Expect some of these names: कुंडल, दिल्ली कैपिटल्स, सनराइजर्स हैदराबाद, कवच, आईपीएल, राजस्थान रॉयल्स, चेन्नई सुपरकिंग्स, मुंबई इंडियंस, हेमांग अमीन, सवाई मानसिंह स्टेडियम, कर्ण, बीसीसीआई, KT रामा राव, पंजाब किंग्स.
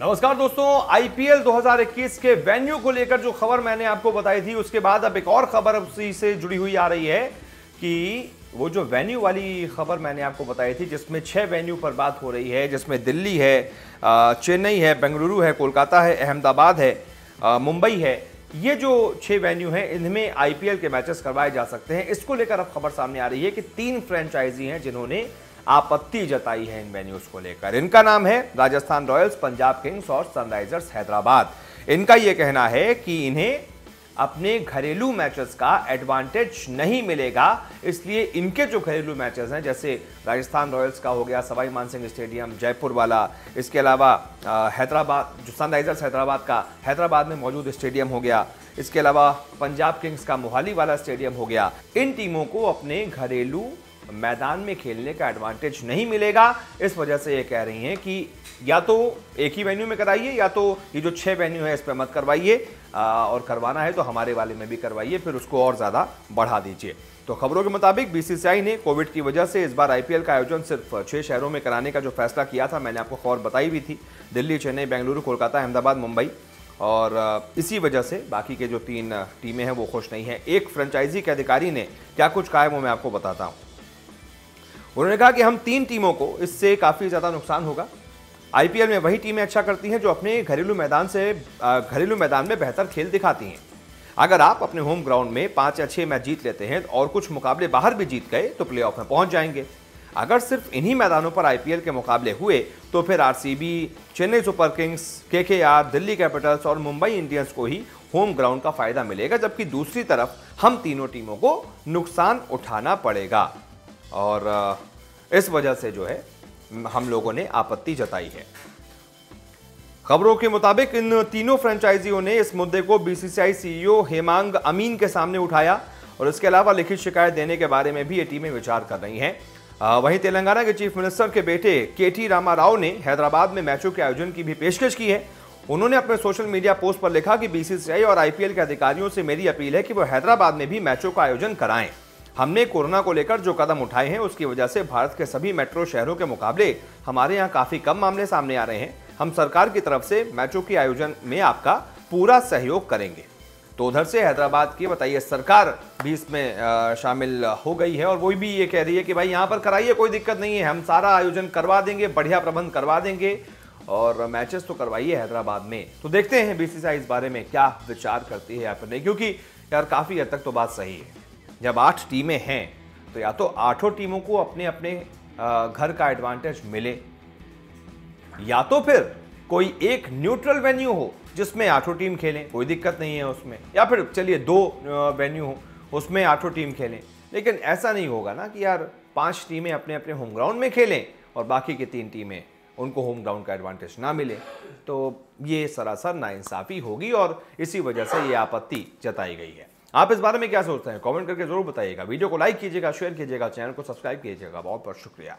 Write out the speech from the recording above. नमस्कार दोस्तों, आईपीएल 2021 के वेन्यू को लेकर जो खबर मैंने आपको बताई थी उसके बाद अब एक और खबर उसी से जुड़ी हुई आ रही है कि वो जो वेन्यू वाली खबर मैंने आपको बताई थी जिसमें 6 वेन्यू पर बात हो रही है, जिसमें दिल्ली है, चेन्नई है, बेंगलुरु है, कोलकाता है, अहमदाबाद है, मुंबई है। ये जो 6 वेन्यू हैं इनमें आईपीएल के मैचेस करवाए जा सकते हैं। इसको लेकर अब खबर सामने आ रही है कि 3 फ्रेंचाइजी हैं जिन्होंने आपत्ति जताई है इन वेन्यूज को लेकर। इनका नाम है राजस्थान रॉयल्स, पंजाब किंग्स और सनराइजर्स हैदराबाद। इनका यह कहना है कि इन्हें अपने घरेलू मैचेस का एडवांटेज नहीं मिलेगा, इसलिए इनके जो घरेलू मैचेस हैं जैसे राजस्थान रॉयल्स का हो गया सवाई मानसिंह स्टेडियम जयपुर वाला, इसके अलावा हैदराबाद जो सनराइजर्स हैदराबाद का हैदराबाद में मौजूद स्टेडियम हो गया, इसके अलावा पंजाब किंग्स का मोहाली वाला स्टेडियम हो गया, इन टीमों को अपने घरेलू मैदान में खेलने का एडवांटेज नहीं मिलेगा। इस वजह से ये कह रही हैं कि या तो एक ही वेन्यू में कराइए या तो ये जो 6 वेन्यू है इस पर मत करवाइए, और करवाना है तो हमारे वाले में भी करवाइए, फिर उसको और ज़्यादा बढ़ा दीजिए। तो खबरों के मुताबिक बीसीसीआई ने कोविड की वजह से इस बार आईपीएल का आयोजन सिर्फ 6 शहरों में कराने का जो फैसला किया था, मैंने आपको खबर बताई भी थी, दिल्ली, चेन्नई, बेंगलुरु, कोलकाता, अहमदाबाद, मुंबई, और इसी वजह से बाकी के जो 3 टीमें हैं वो खुश नहीं हैं। एक फ्रेंचाइजी के अधिकारी ने क्या कुछ कहा है वो मैं आपको बताता हूँ। उन्होंने कहा कि हम 3 टीमों को इससे काफ़ी ज़्यादा नुकसान होगा। आईपीएल में वही टीमें अच्छा करती हैं जो अपने घरेलू मैदान में बेहतर खेल दिखाती हैं। अगर आप अपने होम ग्राउंड में 5 या 6 मैच जीत लेते हैं और कुछ मुकाबले बाहर भी जीत गए तो प्लेऑफ में पहुंच जाएंगे। अगर सिर्फ इन्हीं मैदानों पर आईपीएल के मुकाबले हुए तो फिर RCB, चेन्नई सुपरकिंग्स, KKR, दिल्ली कैपिटल्स और मुंबई इंडियंस को ही होम ग्राउंड का फ़ायदा मिलेगा, जबकि दूसरी तरफ हम 3 टीमों को नुकसान उठाना पड़ेगा। और इस वजह से जो है हम लोगों ने आपत्ति जताई है। खबरों के मुताबिक इन 3 फ्रेंचाइजियों ने इस मुद्दे को बीसीसीआई सीईओ हेमांग अमीन के सामने उठाया और इसके अलावा लिखित शिकायत देने के बारे में भी ये टीमें विचार कर रही हैं। वहीं तेलंगाना के चीफ मिनिस्टर के बेटे KT रामा राव ने हैदराबाद में मैचों के आयोजन की भी पेशकश की है। उन्होंने अपने सोशल मीडिया पोस्ट पर लिखा कि बीसीसीआई और आईपीएल के अधिकारियों से मेरी अपील है कि वो हैदराबाद में भी मैचों का आयोजन कराएं। हमने कोरोना को लेकर जो कदम उठाए हैं उसकी वजह से भारत के सभी मेट्रो शहरों के मुकाबले हमारे यहाँ काफ़ी कम मामले सामने आ रहे हैं। हम सरकार की तरफ से मैचों के आयोजन में आपका पूरा सहयोग करेंगे। तो उधर से हैदराबाद की बताइए सरकार भी इसमें शामिल हो गई है और वो भी ये कह रही है कि भाई यहाँ पर कराइए, कोई दिक्कत नहीं है, हम सारा आयोजन करवा देंगे, बढ़िया प्रबंध करवा देंगे और मैचेस तो करवाइए हैदराबाद में। तो देखते हैं बीसीसीआई इस बारे में क्या विचार करती है या फिर नहीं, क्योंकि यार काफ़ी हद तक तो बात सही है। जब 8 टीमें हैं तो या तो 8 टीमों को अपने अपने घर का एडवांटेज मिले या तो फिर कोई एक न्यूट्रल वेन्यू हो जिसमें 8 टीम खेलें, कोई दिक्कत नहीं है उसमें, या फिर चलिए 2 वेन्यू हो उसमें 8 टीम खेलें। लेकिन ऐसा नहीं होगा ना कि यार 5 टीमें अपने अपने होम ग्राउंड में खेलें और बाकी की 3 टीमें उनको होम ग्राउंड का एडवांटेज ना मिले। तो ये सरासर नाइंसाफ़ी होगी और इसी वजह से ये आपत्ति जताई गई है। आप इस बारे में क्या सोचते हैं कमेंट करके जरूर बताइएगा। वीडियो को लाइक कीजिएगा, शेयर कीजिएगा, चैनल को सब्सक्राइब कीजिएगा। बहुत बहुत शुक्रिया।